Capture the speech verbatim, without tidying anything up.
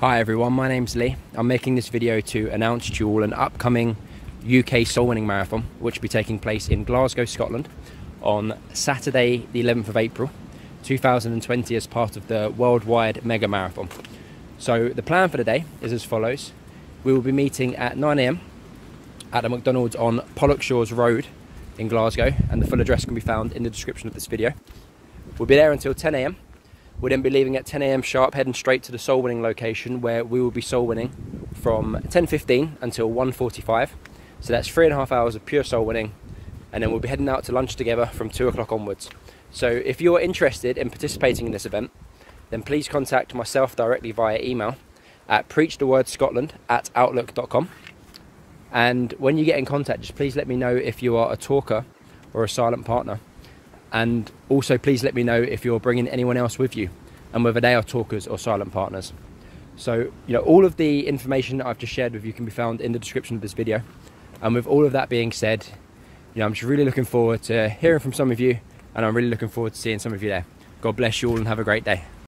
Hi everyone, my name's Lee. I'm making this video to announce to you all an upcoming U K soul winning marathon which will be taking place in Glasgow, Scotland on Saturday the eleventh of April two thousand twenty as part of the Worldwide Mega Marathon. So the plan for the day is as follows. We will be meeting at nine A M at a McDonald's on Pollokshaws Road in Glasgow, and the full address can be found in the description of this video. We'll be there until ten A M We'll then be leaving at ten A M sharp, heading straight to the soul winning location where we will be soul winning from ten fifteen until one forty-five. So that's three and a half hours of pure soul winning, and then we'll be heading out to lunch together from two o'clock onwards. So if you're interested in participating in this event, then please contact myself directly via email at preach the word Scotland at outlook dot com. And when you get in contact, just please let me know if you are a talker or a silent partner. And also please let me know if you're bringing anyone else with you and whether they are talkers or silent partners. So, you know, all of the information that I've just shared with you can be found in the description of this video. And with all of that being said, you know, I'm just really looking forward to hearing from some of you, and I'm really looking forward to seeing some of you there. God bless you all and have a great day.